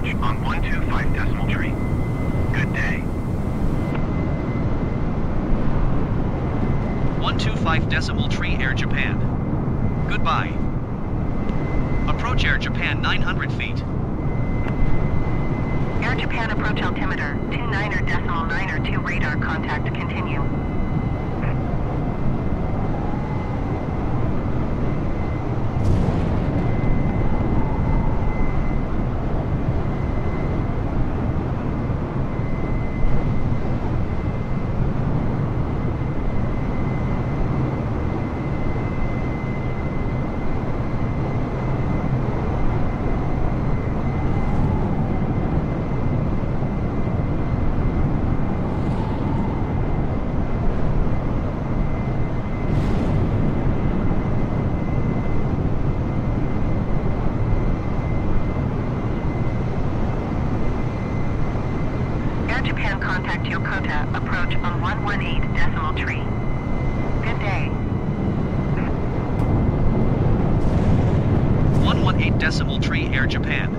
approach on 125 decimal tree. Good day. 125 decimal tree, Air Japan. Goodbye. Approach Air Japan 900 feet. Air Japan approach altimeter, 29.9er 2 radar contact, continue. Air Japan.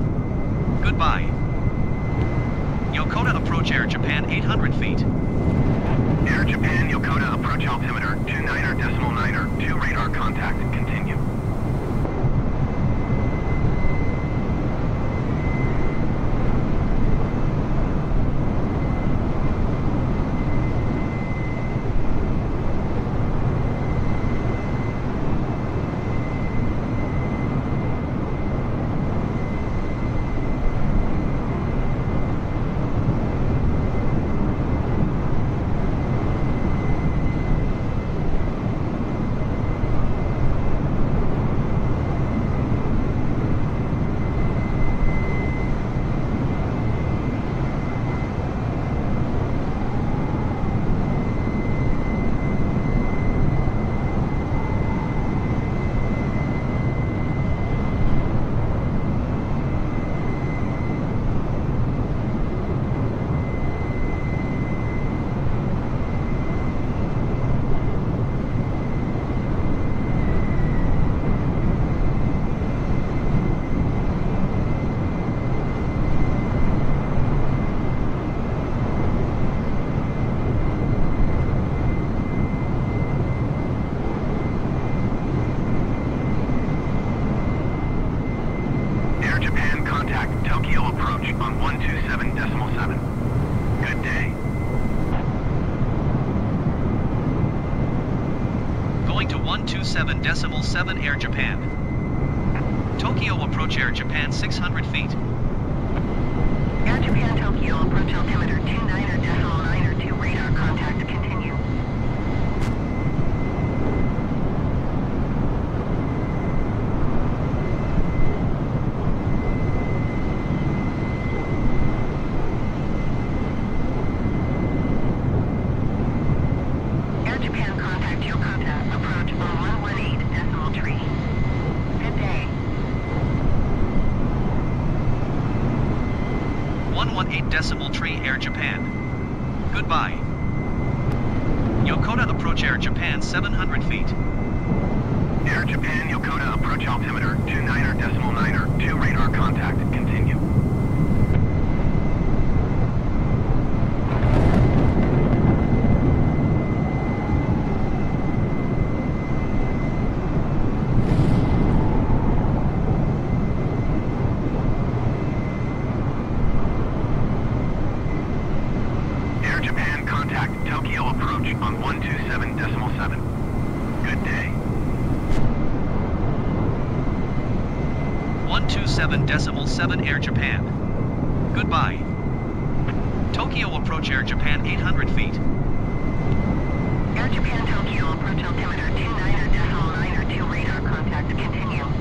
Tokyo approach Air Japan 600 feet. Air Japan Tokyo approach altimeter 29.9er 2 radar contact, continue. Japan Tokyo approach altimeter 29.9er 2 radar contact, continue.